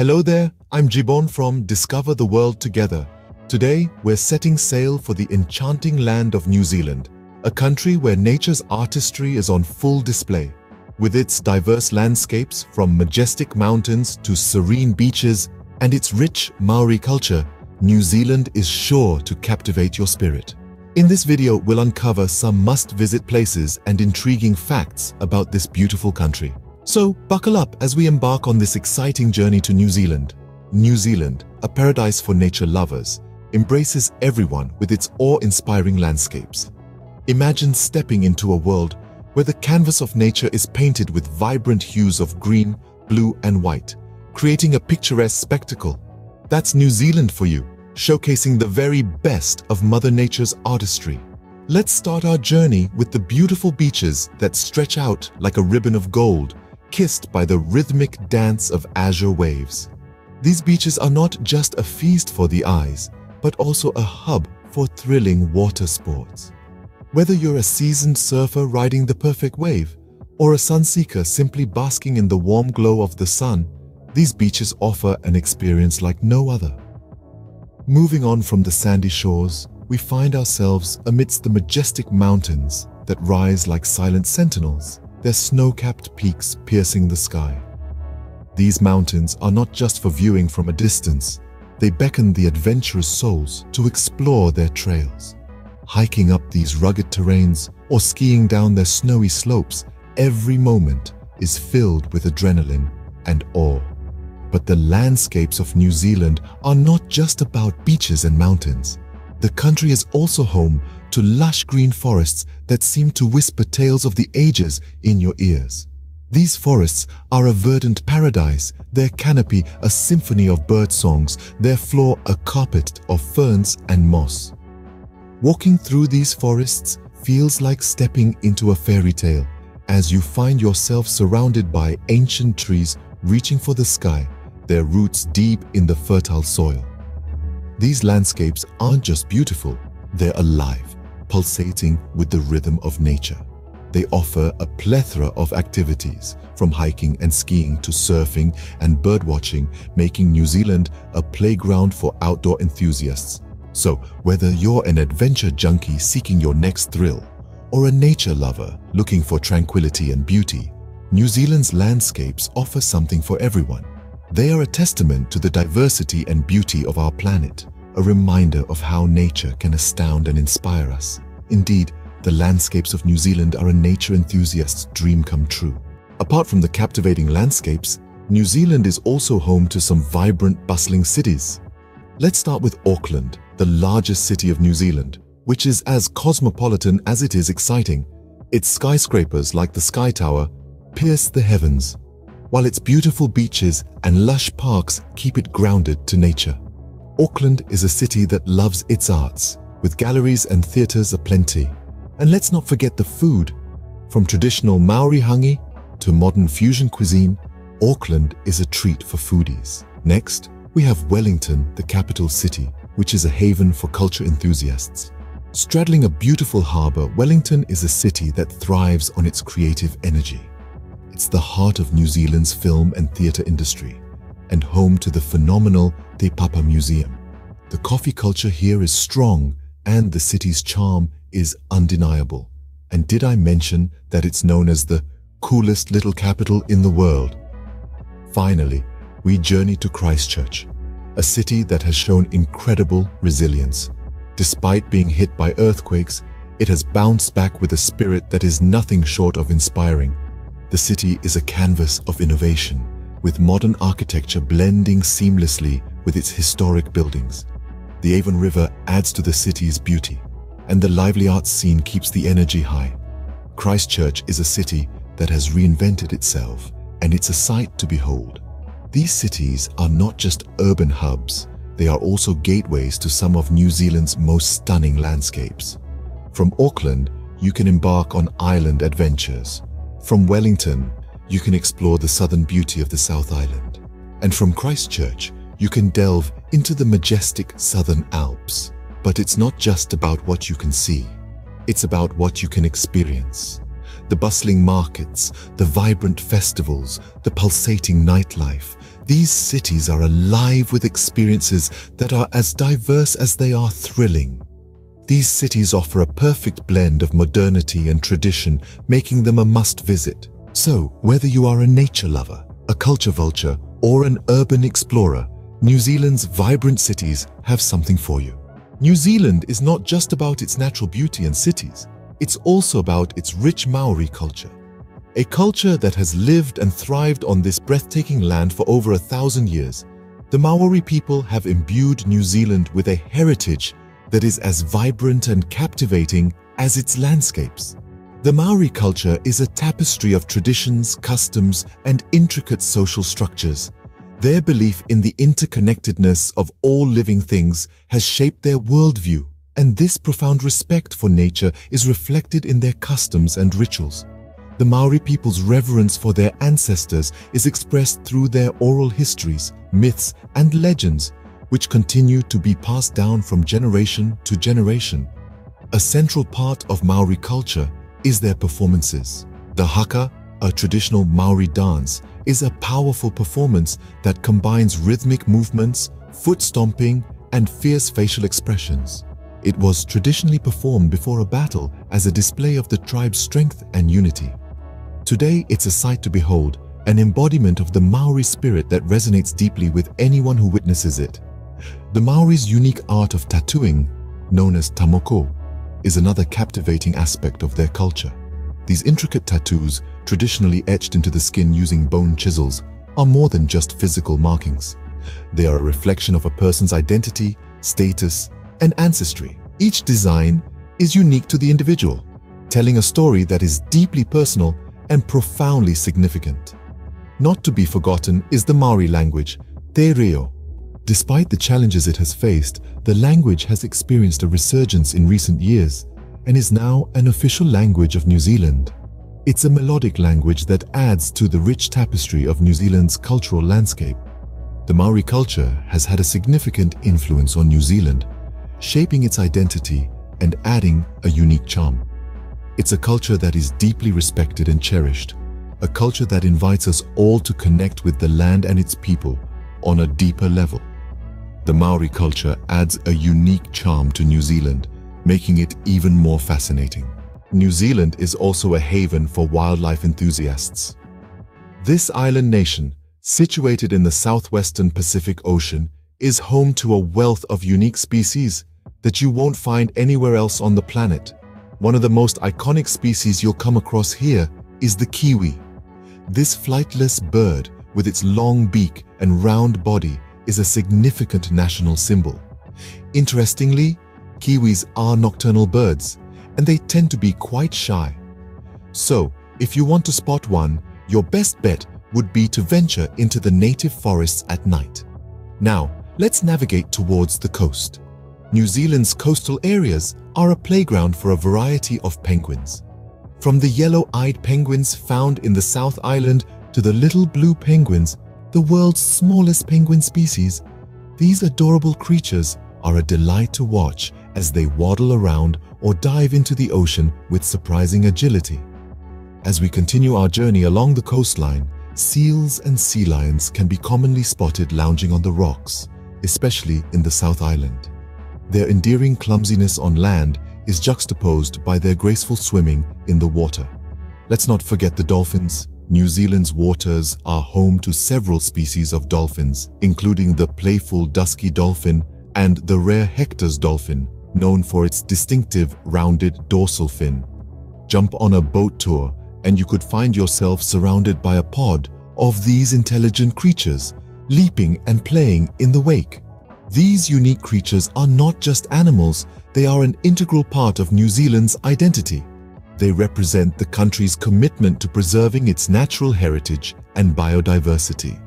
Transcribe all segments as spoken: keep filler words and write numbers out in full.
Hello there, I'm Jibon from Discover the World Together. Today, we're setting sail for the enchanting land of New Zealand, a country where nature's artistry is on full display. With its diverse landscapes, from majestic mountains to serene beaches, and its rich Maori culture, New Zealand is sure to captivate your spirit. In this video, we'll uncover some must-visit places and intriguing facts about this beautiful country. So, buckle up as we embark on this exciting journey to New Zealand. New Zealand, a paradise for nature lovers, embraces everyone with its awe-inspiring landscapes. Imagine stepping into a world where the canvas of nature is painted with vibrant hues of green, blue, and white, creating a picturesque spectacle. That's New Zealand for you, showcasing the very best of Mother Nature's artistry. Let's start our journey with the beautiful beaches that stretch out like a ribbon of gold, kissed by the rhythmic dance of azure waves. These beaches are not just a feast for the eyes, but also a hub for thrilling water sports. Whether you're a seasoned surfer riding the perfect wave, or a sunseeker simply basking in the warm glow of the sun, these beaches offer an experience like no other. Moving on from the sandy shores, we find ourselves amidst the majestic mountains that rise like silent sentinels, their snow-capped peaks piercing the sky. These mountains are not just for viewing from a distance, they beckon the adventurous souls to explore their trails. Hiking up these rugged terrains or skiing down their snowy slopes, every moment is filled with adrenaline and awe. But the landscapes of New Zealand are not just about beaches and mountains. The country is also home to lush green forests that seem to whisper tales of the ages in your ears. These forests are a verdant paradise, their canopy a symphony of bird songs, their floor a carpet of ferns and moss. Walking through these forests feels like stepping into a fairy tale, as you find yourself surrounded by ancient trees reaching for the sky, their roots deep in the fertile soil. These landscapes aren't just beautiful, they're alive, pulsating with the rhythm of nature. They offer a plethora of activities, from hiking and skiing to surfing and birdwatching, making New Zealand a playground for outdoor enthusiasts. So, whether you're an adventure junkie seeking your next thrill, or a nature lover looking for tranquility and beauty, New Zealand's landscapes offer something for everyone. They are a testament to the diversity and beauty of our planet, a reminder of how nature can astound and inspire us. Indeed, the landscapes of New Zealand are a nature enthusiast's dream come true. Apart from the captivating landscapes, New Zealand is also home to some vibrant, bustling cities. Let's start with Auckland, the largest city of New Zealand, which is as cosmopolitan as it is exciting. Its skyscrapers, like the Sky Tower, pierce the heavens, while its beautiful beaches and lush parks keep it grounded to nature. Auckland is a city that loves its arts, with galleries and theatres aplenty. And let's not forget the food. From traditional Maori hangi to modern fusion cuisine, Auckland is a treat for foodies. Next, we have Wellington, the capital city, which is a haven for culture enthusiasts. Straddling a beautiful harbour, Wellington is a city that thrives on its creative energy. It's the heart of New Zealand's film and theatre industry, and home to the phenomenal Te Papa Museum. The coffee culture here is strong, and the city's charm is undeniable. And did I mention that it's known as the coolest little capital in the world? Finally, we journey to Christchurch, a city that has shown incredible resilience. Despite being hit by earthquakes, it has bounced back with a spirit that is nothing short of inspiring. The city is a canvas of innovation, with modern architecture blending seamlessly with its historic buildings. The Avon River adds to the city's beauty, and the lively arts scene keeps the energy high. Christchurch is a city that has reinvented itself, and it's a sight to behold. These cities are not just urban hubs, they are also gateways to some of New Zealand's most stunning landscapes. From Auckland, you can embark on island adventures. From Wellington, you can explore the southern beauty of the South Island. And from Christchurch, you can delve into the majestic Southern Alps. But it's not just about what you can see. It's about what you can experience. The bustling markets, the vibrant festivals, the pulsating nightlife, These cities are alive with experiences that are as diverse as they are thrilling. These cities offer a perfect blend of modernity and tradition, making them a must-visit. So, whether you are a nature lover, a culture vulture, or an urban explorer, New Zealand's vibrant cities have something for you. New Zealand is not just about its natural beauty and cities, it's also about its rich Maori culture. A culture that has lived and thrived on this breathtaking land for over a thousand years, the Maori people have imbued New Zealand with a heritage that is as vibrant and captivating as its landscapes. The Maori culture is a tapestry of traditions, customs, and intricate social structures. Their belief in the interconnectedness of all living things has shaped their worldview, and this profound respect for nature is reflected in their customs and rituals. The Maori people's reverence for their ancestors is expressed through their oral histories, myths, and legends, which continue to be passed down from generation to generation. A central part of Maori culture is their performances. The haka, a traditional Maori dance, is a powerful performance that combines rhythmic movements, foot stomping, and fierce facial expressions. It was traditionally performed before a battle as a display of the tribe's strength and unity. Today, it's a sight to behold, an embodiment of the Maori spirit that resonates deeply with anyone who witnesses it. The Maori's unique art of tattooing, known as tamoko, is another captivating aspect of their culture. These intricate tattoos, traditionally etched into the skin using bone chisels, are more than just physical markings. They are a reflection of a person's identity, status, and ancestry. Each design is unique to the individual, telling a story that is deeply personal and profoundly significant. Not to be forgotten is the Maori language, Te Reo. Despite the challenges it has faced, the language has experienced a resurgence in recent years and is now an official language of New Zealand. It's a melodic language that adds to the rich tapestry of New Zealand's cultural landscape. The Maori culture has had a significant influence on New Zealand, shaping its identity and adding a unique charm. It's a culture that is deeply respected and cherished, a culture that invites us all to connect with the land and its people on a deeper level. The Maori culture adds a unique charm to New Zealand, making it even more fascinating. New Zealand is also a haven for wildlife enthusiasts. This island nation, situated in the southwestern Pacific Ocean, is home to a wealth of unique species that you won't find anywhere else on the planet. One of the most iconic species you'll come across here is the kiwi. This flightless bird, with its long beak and round body, is a significant national symbol. Interestingly, kiwis are nocturnal birds, and they tend to be quite shy. So, if you want to spot one, your best bet would be to venture into the native forests at night. Now, let's navigate towards the coast. New Zealand's coastal areas are a playground for a variety of penguins. From the yellow-eyed penguins found in the South Island to the little blue penguins, the world's smallest penguin species, these adorable creatures are a delight to watch as they waddle around or dive into the ocean with surprising agility. As we continue our journey along the coastline, seals and sea lions can be commonly spotted lounging on the rocks, especially in the South Island. Their endearing clumsiness on land is juxtaposed by their graceful swimming in the water. Let's not forget the dolphins. New Zealand's waters are home to several species of dolphins, including the playful dusky dolphin and the rare Hector's dolphin, known for its distinctive rounded dorsal fin. Jump on a boat tour and you could find yourself surrounded by a pod of these intelligent creatures, leaping and playing in the wake. These unique creatures are not just animals, they are an integral part of New Zealand's identity. They represent the country's commitment to preserving its natural heritage and biodiversity.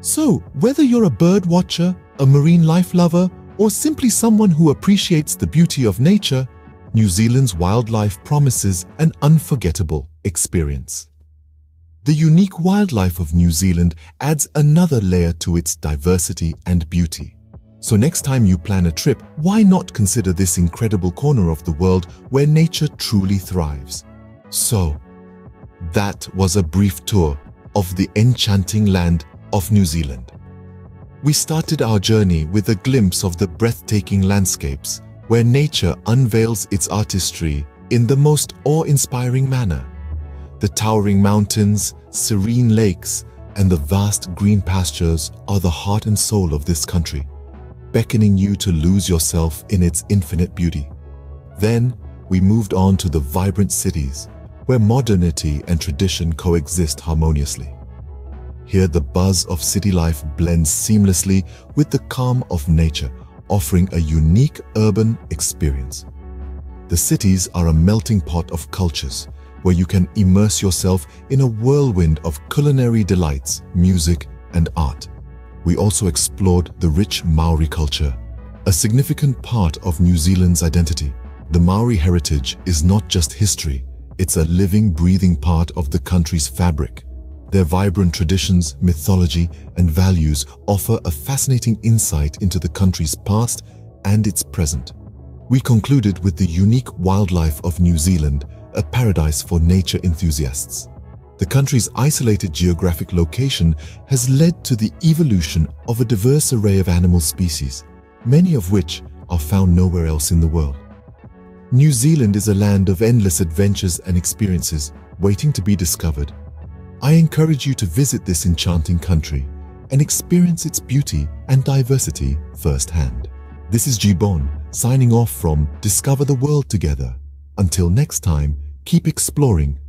So, whether you're a bird watcher, a marine life lover, or simply someone who appreciates the beauty of nature, New Zealand's wildlife promises an unforgettable experience. The unique wildlife of New Zealand adds another layer to its diversity and beauty. So next time you plan a trip, why not consider this incredible corner of the world where nature truly thrives? So, that was a brief tour of the enchanting land of New Zealand. We started our journey with a glimpse of the breathtaking landscapes where nature unveils its artistry in the most awe-inspiring manner. The towering mountains, serene lakes, and the vast green pastures are the heart and soul of this country, beckoning you to lose yourself in its infinite beauty. Then, we moved on to the vibrant cities, where modernity and tradition coexist harmoniously. Here, the buzz of city life blends seamlessly with the calm of nature, offering a unique urban experience. The cities are a melting pot of cultures, where you can immerse yourself in a whirlwind of culinary delights, music, and art. We also explored the rich Maori culture, a significant part of New Zealand's identity. The Maori heritage is not just history, it's a living, breathing part of the country's fabric. Their vibrant traditions, mythology, and values offer a fascinating insight into the country's past and its present. We concluded with the unique wildlife of New Zealand, a paradise for nature enthusiasts. The country's isolated geographic location has led to the evolution of a diverse array of animal species, many of which are found nowhere else in the world. New Zealand is a land of endless adventures and experiences waiting to be discovered. I encourage you to visit this enchanting country and experience its beauty and diversity firsthand. This is Jibon, signing off from Discover the World Together. Until next time, keep exploring